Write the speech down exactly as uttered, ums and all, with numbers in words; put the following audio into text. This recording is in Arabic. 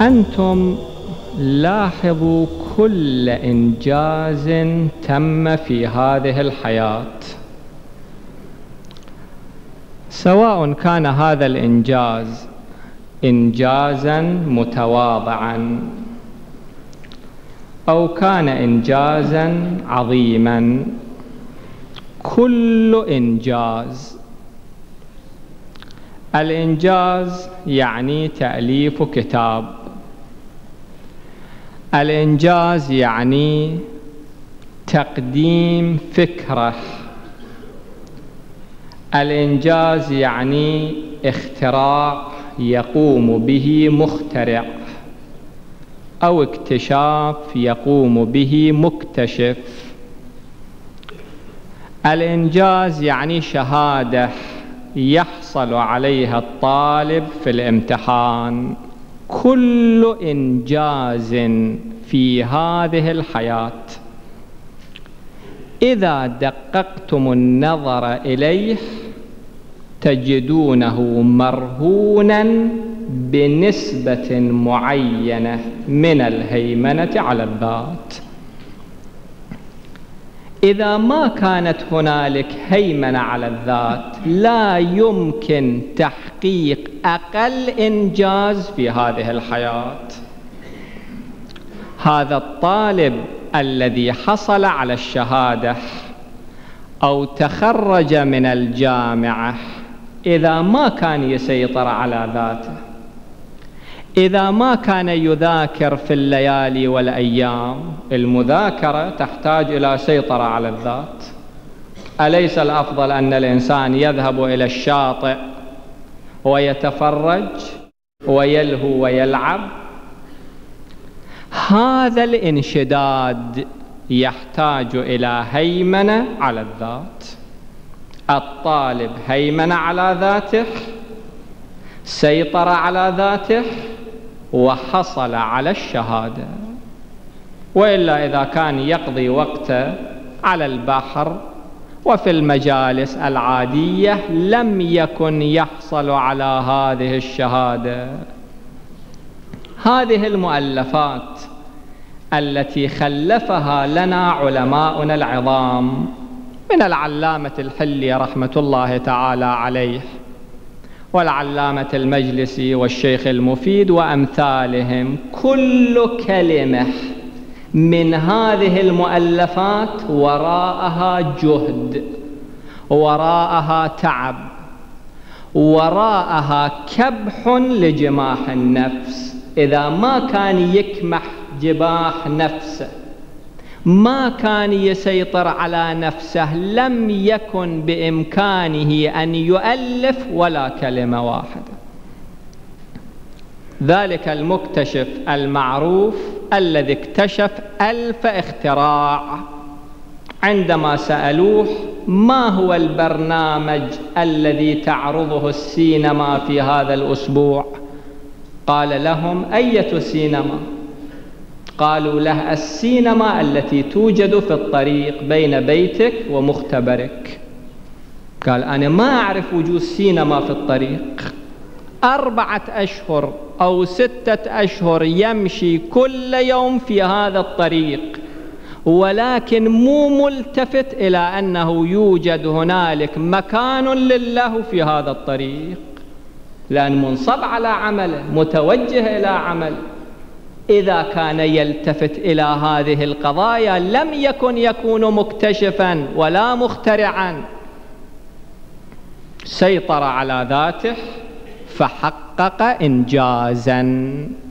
أنتم لاحظوا كل إنجاز تم في هذه الحياة، سواء كان هذا الإنجاز إنجازا متواضعا أو كان إنجازا عظيما. كل إنجاز، الإنجاز يعني تأليف كتاب، الإنجاز يعني تقديم فكرة، الإنجاز يعني اختراع يقوم به مخترع أو اكتشاف يقوم به مكتشف. الإنجاز يعني شهادة يحصل عليها الطالب في الامتحان. كل إنجاز في هذه الحياة إذا دققتم النظر إليه تجدونه مرهوناً بنسبة معينة من الهيمنة على الذات. إذا ما كانت هنالك هيمنة على الذات لا يمكن تحقيق أقل إنجاز في هذه الحياة. هذا الطالب الذي حصل على الشهادة أو تخرج من الجامعة إذا ما كان يسيطر على ذاته، إذا ما كان يذاكر في الليالي والأيام، المذاكرة تحتاج إلى سيطرة على الذات. أليس الأفضل أن الإنسان يذهب إلى الشاطئ ويتفرج ويلهو ويلعب؟ هذا الانشداد يحتاج إلى هيمنة على الذات. الطالب هيمنة على ذاته، سيطر على ذاته، وحصل على الشهادة. وإلا إذا كان يقضي وقته على البحر وفي المجالس العادية لم يكن يحصل على هذه الشهادة. هذه المؤلفات التي خلفها لنا علماؤنا العظام من العلامة الحلي رحمة الله تعالى عليه والعلامة المجلسي والشيخ المفيد وأمثالهم، كل كلمة من هذه المؤلفات وراءها جهد، وراءها تعب، وراءها كبح لجماح النفس. إذا ما كان يكمح جباح نفسه، ما كان يسيطر على نفسه، لم يكن بإمكانه أن يؤلف ولا كلمة واحدة. ذلك المكتشف المعروف الذي اكتشف ألف اختراع، عندما سألوه ما هو البرنامج الذي تعرضه السينما في هذا الأسبوع، قال لهم أية سينما؟ قالوا له السينما التي توجد في الطريق بين بيتك ومختبرك. قال أنا ما أعرف وجود سينما في الطريق. أربعة أشهر أو ستة أشهر يمشي كل يوم في هذا الطريق، ولكن مو ملتفت إلى أنه يوجد هنالك مكان لله في هذا الطريق، لأن منصب على عمله، متوجه إلى عمله. إذا كان يلتفت إلى هذه القضايا لم يكن يكون مكتشفا ولا مخترعا. سيطر على ذاته فحقق إنجازا.